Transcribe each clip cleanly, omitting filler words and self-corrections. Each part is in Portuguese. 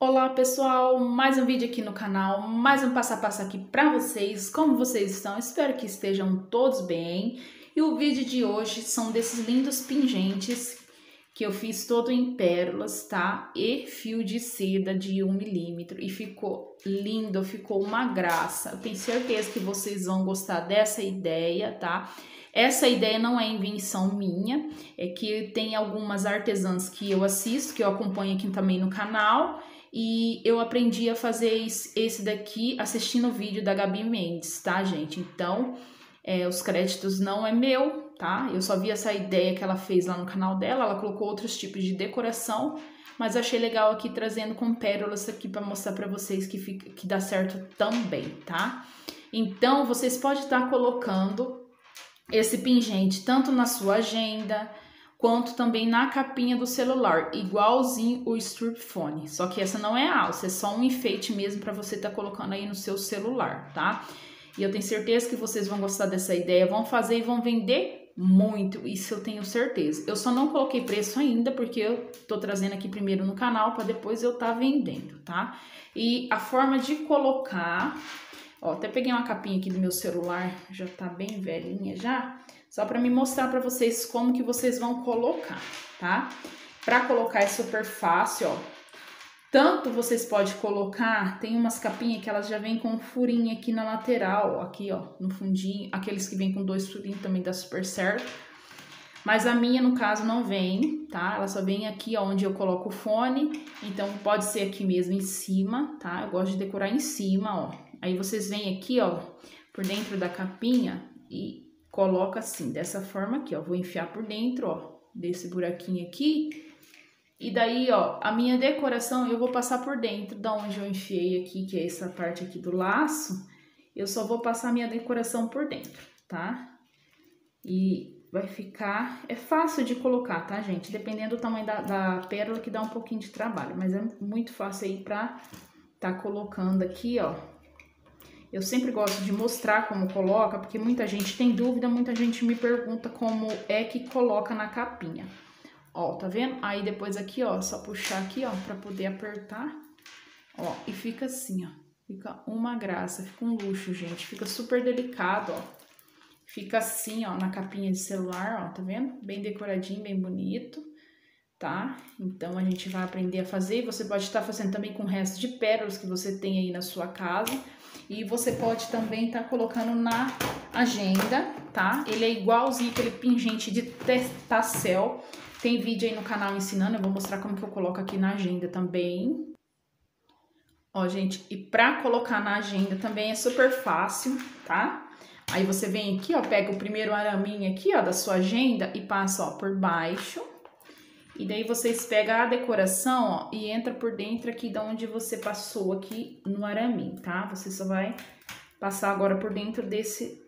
Olá pessoal, mais um vídeo aqui no canal, mais um passo a passo aqui para vocês. Como vocês estão? Espero que estejam todos bem. E o vídeo de hoje são desses lindos pingentes que eu fiz todo em pérolas, tá? E fio de seda de 1 milímetro e ficou lindo, ficou uma graça. Eu tenho certeza que vocês vão gostar dessa ideia, tá? Essa ideia não é invenção minha, é que tem algumas artesãs que eu assisto, que eu acompanho aqui também no canal. E eu aprendi a fazer esse daqui assistindo o vídeo da Gabi Mendes, tá, gente? Então, os créditos não é meu, tá? Eu só vi essa ideia que ela fez lá no canal dela, ela colocou outros tipos de decoração, mas achei legal aqui trazendo com pérolas aqui pra mostrar pra vocês que, que dá certo também, tá? Então, vocês podem estar colocando esse pingente tanto na sua agenda, quanto também na capinha do celular, igualzinho o Strip Phone. Só que essa não é a alça, é só um enfeite mesmo para você tá colocando aí no seu celular, tá? E eu tenho certeza que vocês vão gostar dessa ideia, vão fazer e vão vender muito, isso eu tenho certeza. Eu só não coloquei preço ainda, porque eu tô trazendo aqui primeiro no canal, para depois eu tá vendendo, tá? E a forma de colocar... Ó, até peguei uma capinha aqui do meu celular, já tá bem velhinha já, só pra me mostrar pra vocês como que vocês vão colocar, tá? Pra colocar é super fácil, ó. Tanto vocês podem colocar, tem umas capinhas que elas já vêm com um furinho aqui na lateral, ó, aqui, ó, no fundinho. Aqueles que vêm com 2 furinhos também dá super certo. Mas a minha, no caso, não vem, tá? Ela só vem aqui, ó, onde eu coloco o fone. Então, pode ser aqui mesmo em cima, tá? Eu gosto de decorar em cima, ó. Aí vocês vêm aqui, ó, por dentro da capinha e coloca assim, dessa forma aqui, ó. Vou enfiar por dentro, ó, desse buraquinho aqui. E daí, ó, a minha decoração eu vou passar por dentro da onde eu enfiei aqui, que é essa parte aqui do laço. Eu só vou passar a minha decoração por dentro, tá? E vai ficar... É fácil de colocar, tá, gente? Dependendo do tamanho da pérola que dá um pouquinho de trabalho. Mas é muito fácil aí pra tá colocando aqui, ó. Eu sempre gosto de mostrar como coloca, porque muita gente tem dúvida, muita gente me pergunta como é que coloca na capinha. Ó, tá vendo? Aí depois aqui, ó, só puxar aqui, ó, pra poder apertar. Ó, e fica assim, ó. Fica uma graça, fica um luxo, gente. Fica super delicado, ó. Fica assim, ó, na capinha de celular, ó, tá vendo? Bem decoradinho, bem bonito, tá? Então, a gente vai aprender a fazer. E você pode estar fazendo também com o resto de pérolas que você tem aí na sua casa. E você pode também estar colocando na agenda, tá? Ele é igualzinho aquele pingente de tassel. Tem vídeo aí no canal ensinando, eu vou mostrar como que eu coloco aqui na agenda também. Ó, gente, e pra colocar na agenda também é super fácil, tá? Aí você vem aqui, ó, pega o primeiro araminho aqui, ó, da sua agenda e passa, ó, por baixo. E daí vocês pegam a decoração, ó, e entra por dentro aqui da onde você passou aqui no araminho, tá? Você só vai passar agora por dentro desse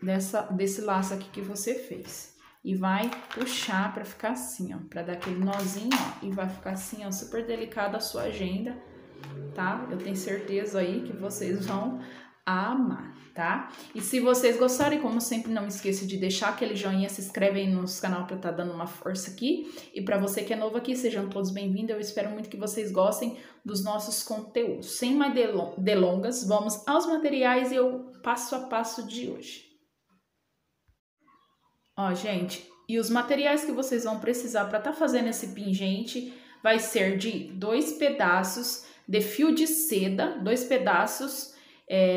laço aqui que você fez. E vai puxar pra ficar assim, ó, pra dar aquele nozinho, ó, e vai ficar assim, ó, super delicada a sua agenda, tá? Eu tenho certeza aí que vocês vão amar, tá? E se vocês gostarem, como sempre, não esqueça de deixar aquele joinha, se inscreve aí no nosso canal pra tá dando uma força aqui. E pra você que é novo aqui, sejam todos bem-vindos. Eu espero muito que vocês gostem dos nossos conteúdos. Sem mais delongas, vamos aos materiais e ao passo a passo de hoje. Ó, gente, e os materiais que vocês vão precisar pra tá fazendo esse pingente vai ser de 2 pedaços de fio de seda, 2 pedaços...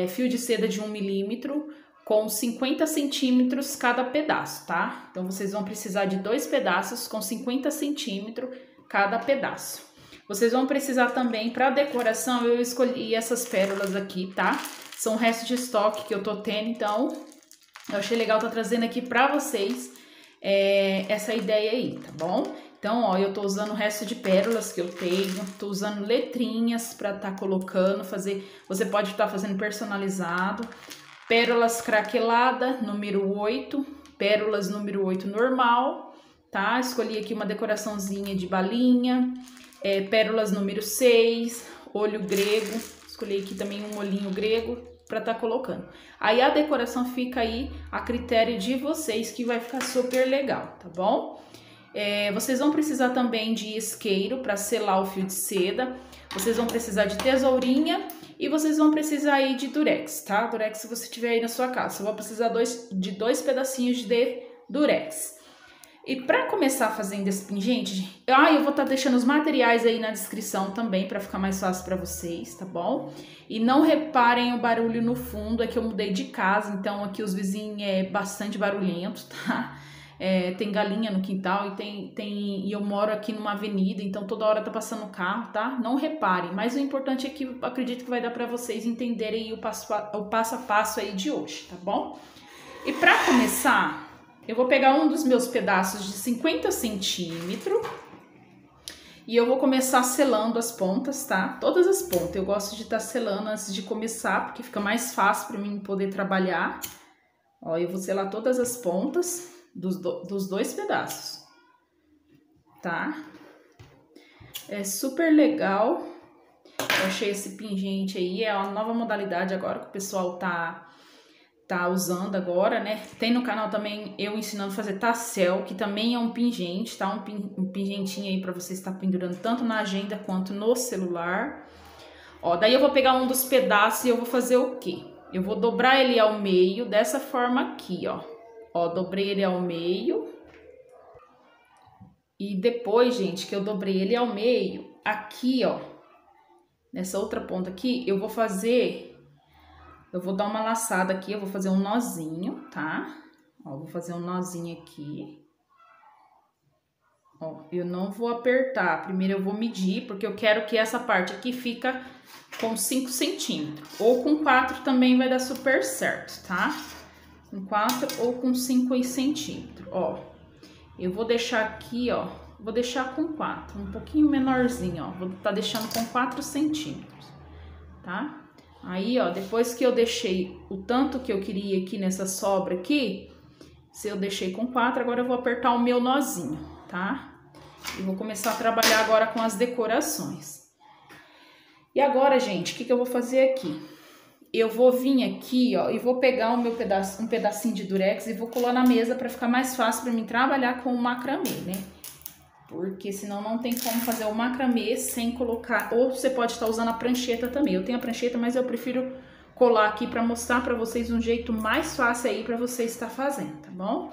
fio de seda de 1 milímetro com 50 centímetros cada pedaço, tá? Então, vocês vão precisar de 2 pedaços com 50 centímetros cada pedaço. Vocês vão precisar também, para decoração, eu escolhi essas pérolas aqui, tá? São restos de estoque que eu tô tendo, então, eu achei legal tá trazendo aqui pra vocês essa ideia aí, tá bom? Então, ó, eu tô usando o resto de pérolas que eu tenho, tô usando letrinhas pra tá colocando, fazer... Você pode tá fazendo personalizado. Pérolas craquelada, número 8, pérolas número 8 normal, tá? Escolhi aqui uma decoraçãozinha de balinha, pérolas número 6, olho grego, escolhi aqui também um olhinho grego pra tá colocando. Aí a decoração fica aí a critério de vocês, que vai ficar super legal, tá bom? Vocês vão precisar também de isqueiro para selar o fio de seda. Vocês vão precisar de tesourinha e vocês vão precisar aí de durex, tá? Durex se você tiver aí na sua casa. Você vai precisar de dois pedacinhos de durex. E para começar fazendo esse pingente, eu vou estar deixando os materiais aí na descrição também para ficar mais fácil para vocês, tá bom? E não reparem o barulho no fundo, é que eu mudei de casa, então aqui os vizinhos é bastante barulhento, tá? Tem galinha no quintal e eu moro aqui numa avenida, então toda hora tá passando carro, tá? Não reparem, mas o importante é que eu acredito que vai dar para vocês entenderem o passo a passo aí de hoje, tá bom? E para começar, eu vou pegar um dos meus pedaços de 50 centímetros e eu vou começar selando as pontas, tá? Todas as pontas. Eu gosto de estar selando antes de começar, porque fica mais fácil para mim poder trabalhar. Ó, eu vou selar todas as pontas dos dois pedaços, tá? É super legal. Eu achei esse pingente aí, é uma nova modalidade agora que o pessoal tá usando agora, né? Tem no canal também eu ensinando a fazer tassel, que também é um pingente, tá? Um pingentinho aí pra você estar pendurando tanto na agenda quanto no celular. Ó, daí eu vou pegar um dos pedaços e eu vou fazer o quê? Eu vou dobrar ele ao meio dessa forma aqui, ó. Ó, dobrei ele ao meio. E depois, gente, que eu dobrei ele ao meio, aqui, ó, nessa outra ponta aqui, eu vou fazer... Eu vou dar uma laçada aqui, eu vou fazer um nozinho, tá? Ó, vou fazer um nozinho aqui. Ó, eu não vou apertar. Primeiro eu vou medir, porque eu quero que essa parte aqui fica com 5 centímetros. Ou com 4 também vai dar super certo, tá? Com 4 ou com 5 centímetros, ó. Eu vou deixar aqui, ó. Vou deixar com 4, um pouquinho menorzinho, ó. Vou tá deixando com 4 centímetros, tá? Aí, ó, depois que eu deixei o tanto que eu queria aqui nessa sobra aqui, se eu deixei com 4, agora eu vou apertar o meu nozinho, tá? E vou começar a trabalhar agora com as decorações. E agora, gente, o que que eu vou fazer aqui? Eu vou vir aqui, ó, e vou pegar o meu pedaço, um pedacinho de durex e vou colar na mesa pra ficar mais fácil pra mim trabalhar com o macramê, né? Porque senão não tem como fazer o macramê sem colocar... Ou você pode estar usando a prancheta também. Eu tenho a prancheta, mas eu prefiro colar aqui para mostrar para vocês um jeito mais fácil aí para você estar fazendo, tá bom?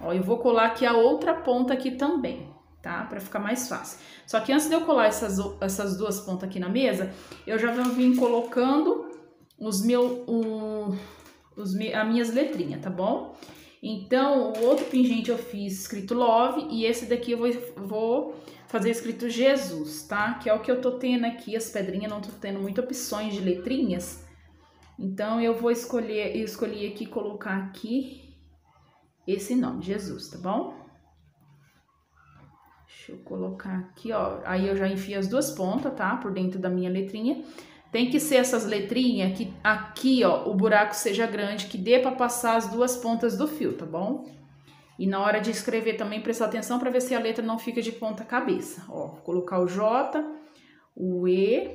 Ó, eu vou colar aqui a outra ponta aqui também, tá? Para ficar mais fácil. Só que antes de eu colar essas duas pontas aqui na mesa, eu já vim colocando as minhas letrinhas, tá bom? Então, o outro pingente eu fiz escrito Love e esse daqui eu vou fazer escrito Jesus, tá? Que é o que eu tô tendo aqui, as pedrinhas, não tô tendo muitas opções de letrinhas. Então, eu escolhi aqui, colocar aqui esse nome, Jesus, tá bom? Deixa eu colocar aqui, ó, aí eu já enfio as duas pontas, tá? Por dentro da minha letrinha. Tem que ser essas letrinhas que aqui, ó, o buraco seja grande, que dê pra passar as duas pontas do fio, tá bom? E na hora de escrever também, prestar atenção pra ver se a letra não fica de ponta cabeça. Ó, vou colocar o J, o E.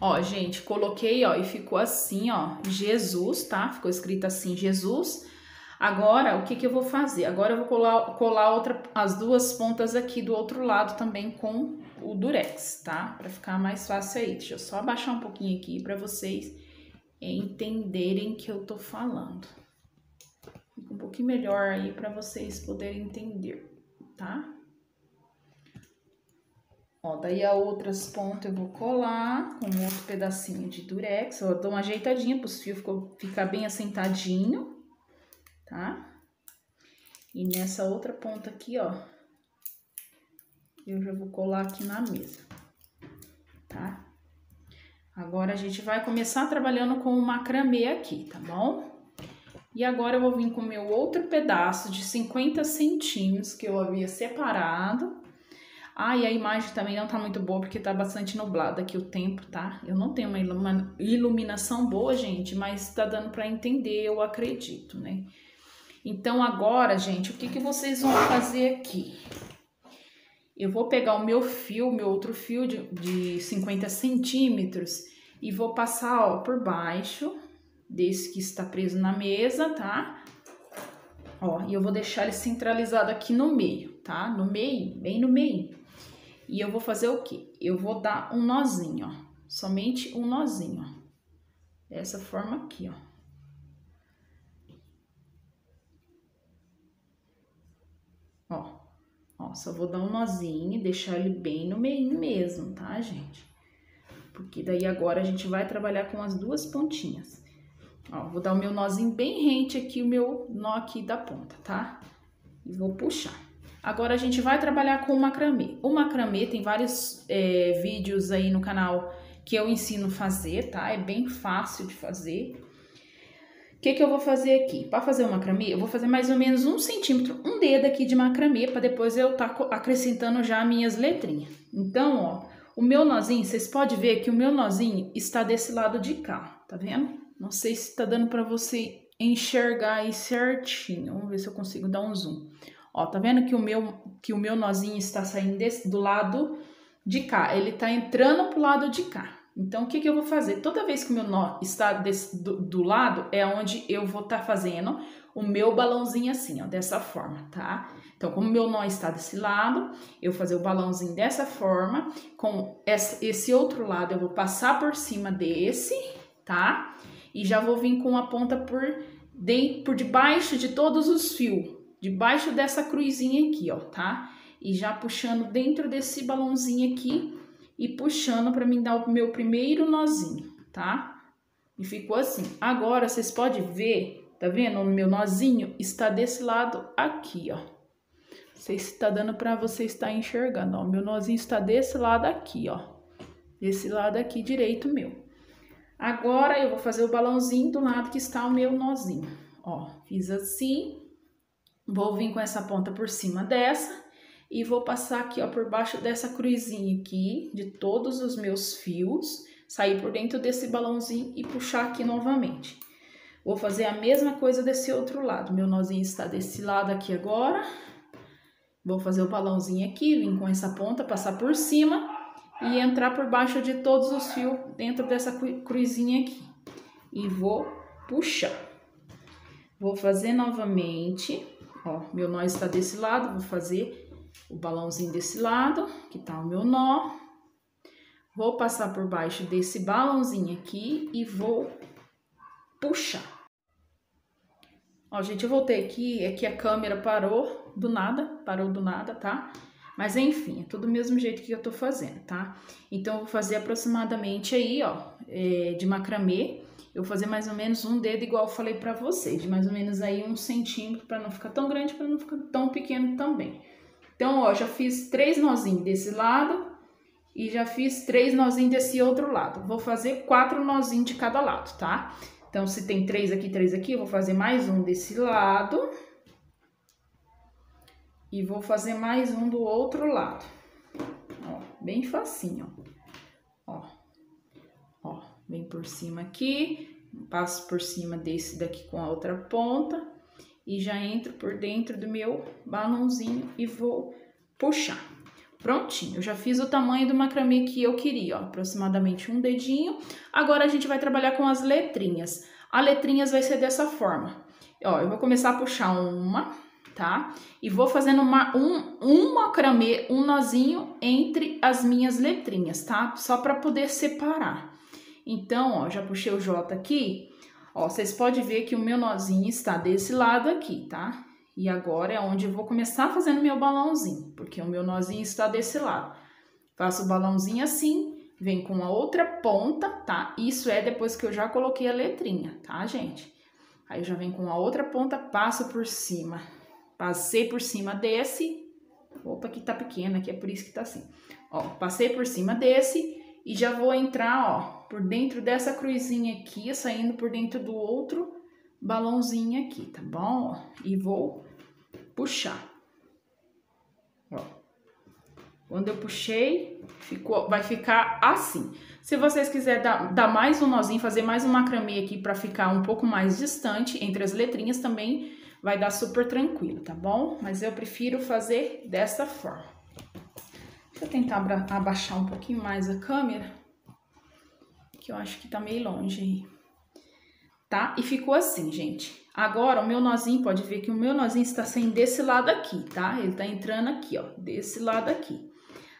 Ó, gente, coloquei, ó, e ficou assim, ó, Jesus, tá? Ficou escrito assim, Jesus. Agora, o que que eu vou fazer? Agora eu vou colar as duas pontas aqui do outro lado também com o durex, tá? Pra ficar mais fácil aí. Deixa eu só abaixar um pouquinho aqui pra vocês entenderem que eu tô falando. Fica um pouquinho melhor aí pra vocês poderem entender, tá? Ó, daí as outras pontas eu vou colar com outro pedacinho de durex. Ó, dou uma ajeitadinha pros fios ficar bem assentadinho. Tá? E nessa outra ponta aqui, ó, eu já vou colar aqui na mesa, tá? Agora a gente vai começar trabalhando com o macramê aqui, tá bom? E agora eu vou vir com o meu outro pedaço de 50 centímetros que eu havia separado. Ah, e a imagem também não tá muito boa porque tá bastante nublado aqui o tempo, tá? Eu não tenho uma iluminação boa, gente, mas tá dando pra entender, eu acredito, né? Então, agora, gente, o que que vocês vão fazer aqui? Eu vou pegar o meu fio, meu outro fio de 50 centímetros e vou passar, ó, por baixo desse que está preso na mesa, tá? Ó, e eu vou deixar ele centralizado aqui no meio, tá? No meio, bem no meio. E eu vou fazer o quê? Eu vou dar um nozinho, ó. Somente um nozinho, ó. Dessa forma aqui, ó. Ó, ó, só vou dar um nozinho e deixar ele bem no meio mesmo, tá, gente? Porque daí agora a gente vai trabalhar com as duas pontinhas. Ó, vou dar o meu nozinho bem rente aqui, o meu nó aqui da ponta, tá? E vou puxar. Agora a gente vai trabalhar com o macramê. O macramê tem vários vídeos aí no canal que eu ensino a fazer, tá? É bem fácil de fazer. O que que eu vou fazer aqui? Para fazer o macramê, eu vou fazer mais ou menos 1 centímetro, um dedo aqui de macramê, para depois eu tá acrescentando já minhas letrinhas. Então, ó, o meu nozinho, vocês podem ver que o meu nozinho está desse lado de cá, tá vendo? Não sei se tá dando para você enxergar aí certinho. Vamos ver se eu consigo dar um zoom. Ó, tá vendo que o meu nozinho está saindo do lado de cá, ele tá entrando pro lado de cá. Então, o que que eu vou fazer? Toda vez que o meu nó está do lado, é onde eu vou estar fazendo o meu balãozinho assim, ó, dessa forma, tá? Então, como o meu nó está desse lado, eu vou fazer o balãozinho dessa forma, com esse outro lado eu vou passar por cima desse, tá? E já vou vir com a ponta por debaixo de todos os fios, debaixo dessa cruzinha aqui, ó, tá? E já puxando dentro desse balãozinho aqui e puxando pra mim dar o meu primeiro nozinho, tá? E ficou assim. Agora, vocês podem ver, tá vendo? O meu nozinho está desse lado aqui, ó. Não sei se tá dando pra você estar enxergando, ó. O meu nozinho está desse lado aqui, ó. Desse lado aqui direito meu. Agora, eu vou fazer o balãozinho do lado que está o meu nozinho. Ó, fiz assim. Vou vir com essa ponta por cima dessa. E vou passar aqui, ó, por baixo dessa cruzinha aqui, de todos os meus fios. Sair por dentro desse balãozinho e puxar aqui novamente. Vou fazer a mesma coisa desse outro lado. Meu nozinho está desse lado aqui agora. Vou fazer o balãozinho aqui, vir com essa ponta, passar por cima. E entrar por baixo de todos os fios dentro dessa cruzinha aqui. E vou puxar. Vou fazer novamente. Ó, meu nó está desse lado, vou fazer o balãozinho desse lado, que tá o meu nó. Vou passar por baixo desse balãozinho aqui e vou puxar. Ó, gente, eu voltei aqui, é que a câmera parou do nada, tá? Mas, enfim, é tudo do mesmo jeito que eu tô fazendo, tá? Então, eu vou fazer aproximadamente aí, ó, de macramê. Eu vou fazer mais ou menos um dedo, igual eu falei pra vocês. De mais ou menos aí 1 centímetro, pra não ficar tão grande, pra não ficar tão pequeno também. Então, ó, já fiz 3 nozinhos desse lado. E já fiz 3 nozinhos desse outro lado. Vou fazer 4 nozinhos de cada lado, tá? Então, se tem 3 aqui, eu vou fazer mais um desse lado. E vou fazer mais um do outro lado. Ó, bem facinho, ó. Ó, vem por cima aqui, passo por cima desse daqui com a outra ponta. E já entro por dentro do meu balãozinho e vou puxar. Prontinho, eu já fiz o tamanho do macramê que eu queria, ó. Aproximadamente um dedinho. Agora, a gente vai trabalhar com as letrinhas. As letrinhas vai ser dessa forma. Ó, eu vou começar a puxar uma... tá? E vou fazendo um macramê, um nozinho entre as minhas letrinhas, tá? Só pra poder separar. Então, ó, já puxei o J aqui. Ó, vocês podem ver que o meu nozinho está desse lado aqui, tá? E agora é onde eu vou começar fazendo meu balãozinho, porque o meu nozinho está desse lado. Faço o balãozinho assim, vem com a outra ponta, tá? Isso é depois que eu já coloquei a letrinha, tá, gente? Aí eu já venho com a outra ponta, passo por cima. Passei por cima desse, opa, aqui tá pequena, aqui é por isso que tá assim. Ó, passei por cima desse e já vou entrar, ó, por dentro dessa cruzinha aqui, saindo por dentro do outro balãozinho aqui, tá bom? E vou puxar. Ó, quando eu puxei, ficou, vai ficar assim. Se vocês quiserem dar mais um nozinho, fazer mais um macramê aqui pra ficar um pouco mais distante entre as letrinhas também, vai dar super tranquilo, tá bom? Mas eu prefiro fazer dessa forma. Deixa eu tentar abaixar um pouquinho mais a câmera, que eu acho que tá meio longe aí. tá? E ficou assim, gente. Agora, o meu nozinho, pode ver que o meu nozinho está saindo desse lado aqui, tá? Ele tá entrando aqui, ó, desse lado aqui.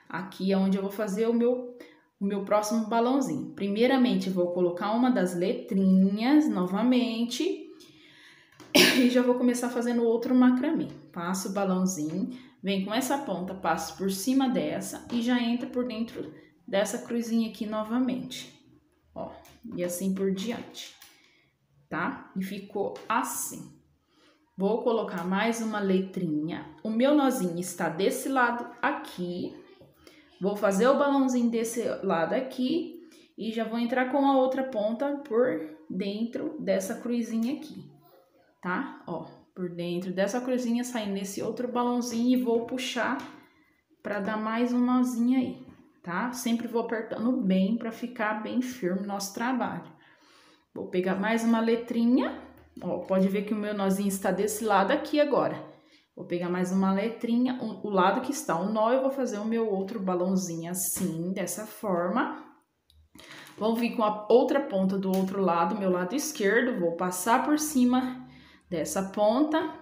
Aqui é onde eu vou fazer o meu próximo balãozinho. Primeiramente, eu vou colocar uma das letrinhas novamente. E já vou começar fazendo outro macramê. Passo o balãozinho, vem com essa ponta, passo por cima dessa e já entra por dentro dessa cruzinha aqui novamente. Ó, e assim por diante, tá? E ficou assim. Vou colocar mais uma letrinha. O meu nozinho está desse lado aqui. Vou fazer o balãozinho desse lado aqui e já vou entrar com a outra ponta por dentro dessa cruzinha aqui, tá? Ó, por dentro dessa cruzinha, saindo nesse outro balãozinho e vou puxar pra dar mais um nozinho aí, tá? Sempre vou apertando bem pra ficar bem firme o nosso trabalho. Vou pegar mais uma letrinha, ó, pode ver que o meu nozinho está desse lado aqui agora. Vou pegar mais uma letrinha, o lado que está o nó, eu vou fazer o meu outro balãozinho assim, dessa forma. Vou vir com a outra ponta do outro lado, meu lado esquerdo, vou passar por cima dessa ponta,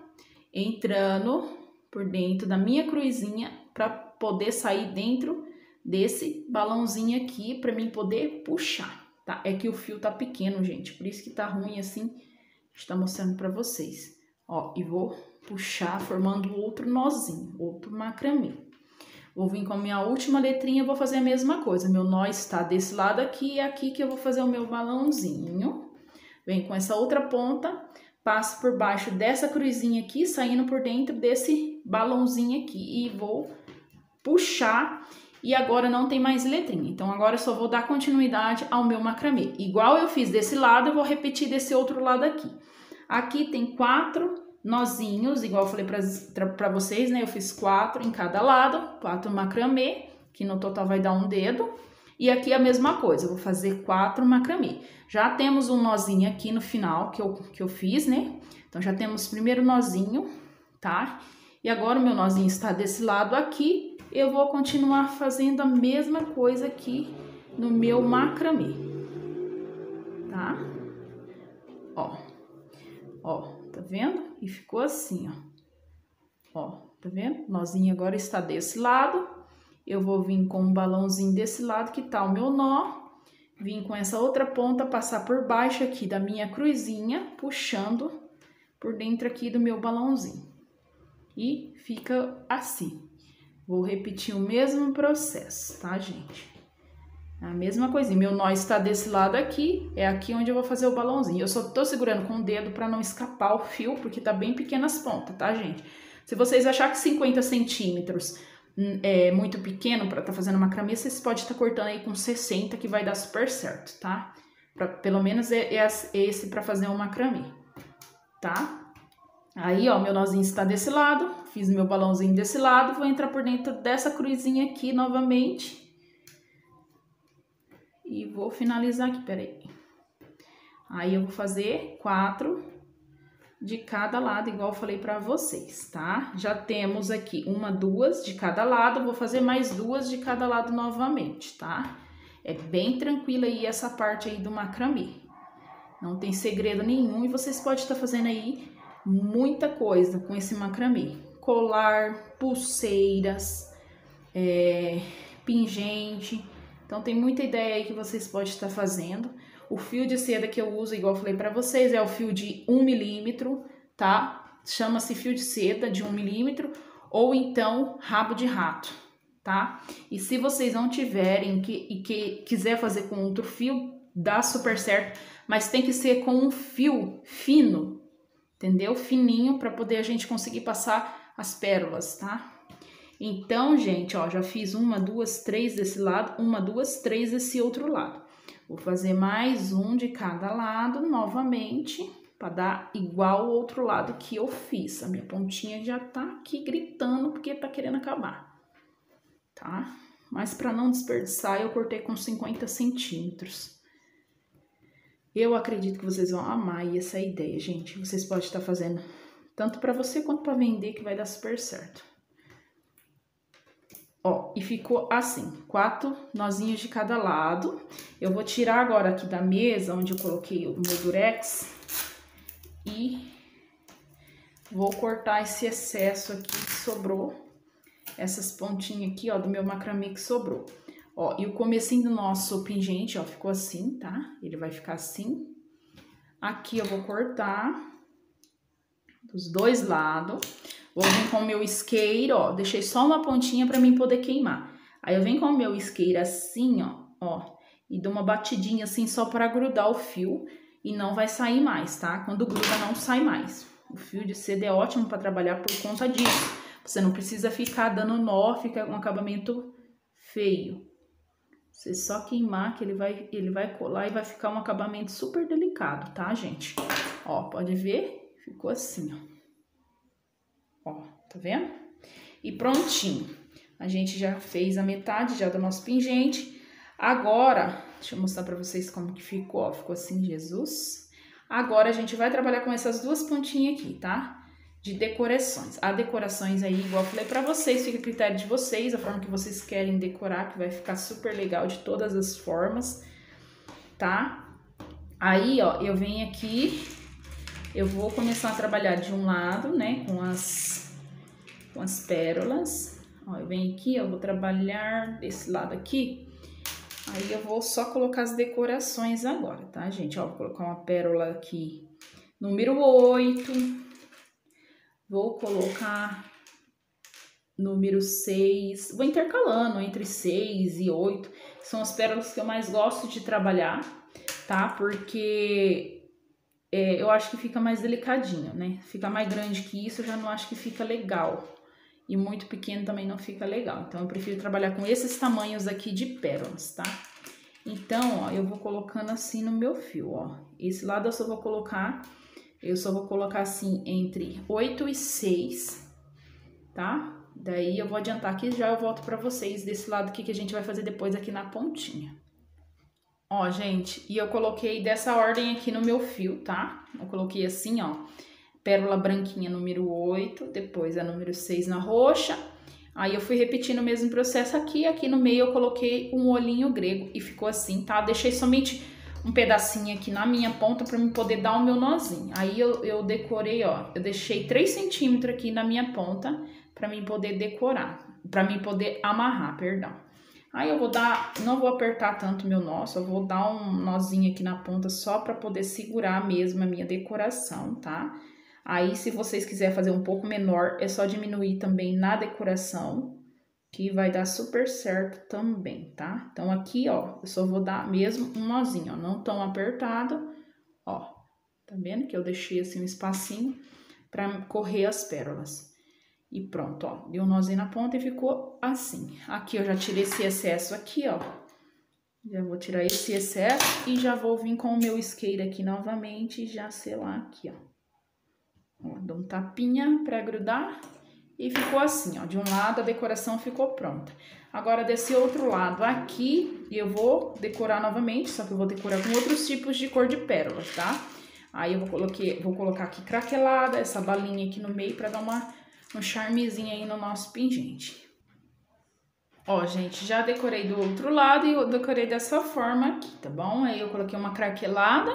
entrando por dentro da minha cruzinha, para poder sair dentro desse balãozinho aqui, para mim poder puxar, tá? É que o fio tá pequeno, gente, por isso que tá ruim assim, está mostrando para vocês. Ó, e vou puxar formando outro nozinho, outro macramê. Vou vir com a minha última letrinha, vou fazer a mesma coisa. Meu nó está desse lado aqui, é aqui que eu vou fazer o meu balãozinho. Vem com essa outra ponta, passo por baixo dessa cruzinha aqui, saindo por dentro desse balãozinho aqui. E vou puxar, e agora não tem mais letrinha. Então, agora eu só vou dar continuidade ao meu macramê. Igual eu fiz desse lado, eu vou repetir desse outro lado aqui. Aqui tem 4 nozinhos, igual eu falei pra vocês, né? Eu fiz 4 em cada lado, 4 macramê, que no total vai dar um dedo. E aqui a mesma coisa, eu vou fazer 4 macramê. Já temos um nozinho aqui no final que eu fiz, né? Então, já temos o primeiro nozinho, tá? E agora o meu nozinho está desse lado aqui, eu vou continuar fazendo a mesma coisa aqui no meu macramê, tá? Ó. Tá vendo? E ficou assim, ó. Ó, tá vendo? O nozinho agora está desse lado. Eu vou vir com um balãozinho desse lado que tá o meu nó. Vim com essa outra ponta, passar por baixo aqui da minha cruzinha, puxando por dentro aqui do meu balãozinho. E fica assim. Vou repetir o mesmo processo, tá, gente? A mesma coisinha, meu nó está desse lado aqui, é aqui onde eu vou fazer o balãozinho. Eu só tô segurando com o dedo para não escapar o fio, porque tá bem pequenas pontas, tá, gente? Se vocês acharem que 50 centímetros é muito pequeno para tá fazendo macramê, vocês podem estar cortando aí com 60, que vai dar super certo, tá? Pelo menos é esse para fazer um macramê, tá? Aí, ó, meu nozinho está desse lado, fiz meu balãozinho desse lado, vou entrar por dentro dessa cruzinha aqui novamente. E vou finalizar aqui, peraí. Aí, eu vou fazer 4 de cada lado, igual eu falei pra vocês, tá? Já temos aqui 1, 2 de cada lado, vou fazer mais 2 de cada lado novamente, tá? É bem tranquila aí essa parte aí do macramê. Não tem segredo nenhum e vocês podem estar fazendo aí muita coisa com esse macramê. Colar, pulseiras, pingente... Então, tem muita ideia aí que vocês podem estar fazendo. O fio de seda que eu uso, igual eu falei pra vocês, é o fio de 1 milímetro, tá? Chama-se fio de seda de 1 milímetro, ou então rabo de rato, tá? E se vocês não tiverem e quiser fazer com outro fio, dá super certo, mas tem que ser com um fio fino, entendeu? Fininho, pra poder a gente conseguir passar as pérolas, tá? Então, gente, ó, já fiz 1, 2, 3 desse lado, 1, 2, 3 desse outro lado. Vou fazer mais um de cada lado novamente, pra dar igual o outro lado que eu fiz. A minha pontinha já tá aqui gritando porque tá querendo acabar, tá? Mas pra não desperdiçar, eu cortei com 50 centímetros. Eu acredito que vocês vão amar essa ideia, gente. Vocês podem estar fazendo tanto pra você quanto pra vender, que vai dar super certo. Ó, e ficou assim, 4 nozinhos de cada lado. Eu vou tirar agora aqui da mesa, onde eu coloquei o meu durex, e vou cortar esse excesso aqui que sobrou, essas pontinhas aqui, ó, do meu macramê que sobrou. Ó, e o comecinho do nosso pingente, ó, ficou assim, tá? Ele vai ficar assim. Aqui eu vou cortar dos dois lados. Vou vir com o meu isqueiro, ó, deixei só uma pontinha pra mim poder queimar. Aí eu venho com o meu isqueiro assim, ó, e dou uma batidinha assim só pra grudar o fio e não vai sair mais, tá? Quando gruda não sai mais. O fio de seda é ótimo pra trabalhar por conta disso. Você não precisa ficar dando nó, fica um acabamento feio. Você só queimar que ele vai colar e vai ficar um acabamento super delicado, tá, gente? Ó, pode ver? Ficou assim, ó. Ó, tá vendo? E prontinho. A gente já fez a metade já do nosso pingente. Agora, deixa eu mostrar pra vocês como que ficou, ó. Ficou assim, Jesus. Agora, a gente vai trabalhar com essas duas pontinhas aqui, tá? De decorações. Há decorações aí, igual eu falei pra vocês, fica a critério de vocês, a forma que vocês querem decorar, que vai ficar super legal de todas as formas, tá? Aí, ó, eu venho aqui... Eu vou começar a trabalhar de um lado, né, com as pérolas. Ó, eu venho aqui, eu vou trabalhar desse lado aqui. Aí eu vou só colocar as decorações agora, tá, gente? Ó, vou colocar uma pérola aqui, número 8. Vou colocar número 6. Vou intercalando entre 6 e 8. São as pérolas que eu mais gosto de trabalhar, tá? Porque... É, eu acho que fica mais delicadinho, né? Fica mais grande que isso, eu já não acho que fica legal. E muito pequeno também não fica legal. Então, eu prefiro trabalhar com esses tamanhos aqui de pérolas, tá? Então, ó, eu vou colocando assim no meu fio, ó. Esse lado eu só vou colocar assim entre 8 e 6, tá? Daí, eu vou adiantar aqui e já eu volto pra vocês desse lado aqui que a gente vai fazer depois aqui na pontinha. Ó, gente, e eu coloquei dessa ordem aqui no meu fio, tá? Eu coloquei assim, ó, pérola branquinha número 8, depois a número 6 na roxa. Aí eu fui repetindo o mesmo processo aqui, aqui no meio eu coloquei um olhinho grego e ficou assim, tá? Deixei somente um pedacinho aqui na minha ponta pra eu poder dar o meu nozinho. Aí eu decorei, ó, eu deixei 3 centímetros aqui na minha ponta pra mim poder decorar, pra mim poder amarrar, perdão. Aí eu vou dar, não vou apertar tanto meu nó, só vou dar um nozinho aqui na ponta só pra poder segurar mesmo a minha decoração, tá? Aí se vocês quiserem fazer um pouco menor, é só diminuir também na decoração, que vai dar super certo também, tá? Então aqui, ó, eu só vou dar mesmo um nozinho, ó, não tão apertado, ó. Tá vendo que eu deixei assim um espacinho pra correr as pérolas. E pronto, ó, deu um nozinho na ponta e ficou assim. Aqui eu já tirei esse excesso aqui, ó. Já vou tirar esse excesso e já vou vir com o meu isqueiro aqui novamente e já selar aqui, ó. Ó, dou um tapinha pra grudar e ficou assim, ó. De um lado a decoração ficou pronta. Agora desse outro lado aqui eu vou decorar novamente, só que eu vou decorar com outros tipos de cor de pérola, tá? Aí eu vou colocar aqui craquelada, essa balinha aqui no meio pra dar um charmezinho aí no nosso pingente. Ó, gente, já decorei do outro lado e eu decorei dessa forma aqui, tá bom? Aí eu coloquei uma craquelada,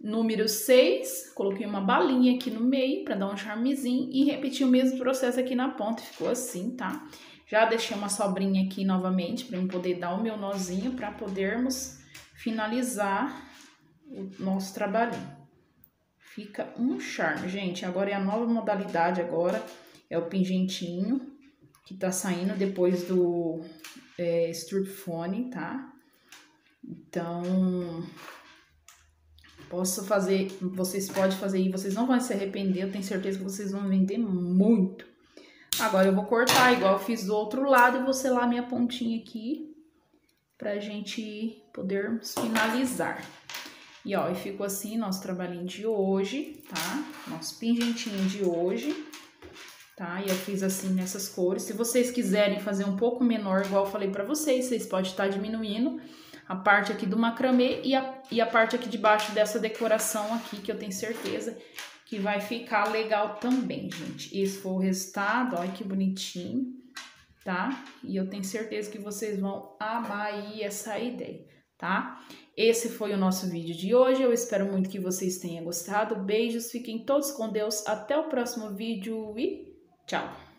número 6, coloquei uma balinha aqui no meio pra dar um charmezinho e repeti o mesmo processo aqui na ponta, ficou assim, tá? Já deixei uma sobrinha aqui novamente pra eu poder dar o meu nozinho pra podermos finalizar o nosso trabalhinho. Fica um charme, gente. Agora é a nova modalidade agora. É o pingentinho que tá saindo depois do Strip Phone, tá? Então, posso fazer... Vocês podem fazer e vocês não vão se arrepender. Eu tenho certeza que vocês vão vender muito. Agora eu vou cortar igual eu fiz do outro lado e vou selar a minha pontinha aqui pra gente poder finalizar. E ó, e ficou assim nosso trabalhinho de hoje, tá? Nosso pingentinho de hoje, tá? E eu fiz assim nessas cores. Se vocês quiserem fazer um pouco menor, igual eu falei pra vocês, vocês podem estar diminuindo a parte aqui do macramê e a parte aqui de baixo dessa decoração aqui, que eu tenho certeza que vai ficar legal também, gente. Esse foi o resultado, olha que bonitinho. tá? E eu tenho certeza que vocês vão amar aí essa ideia, tá? Esse foi o nosso vídeo de hoje, eu espero muito que vocês tenham gostado. Beijos, fiquem todos com Deus, até o próximo vídeo e tchau!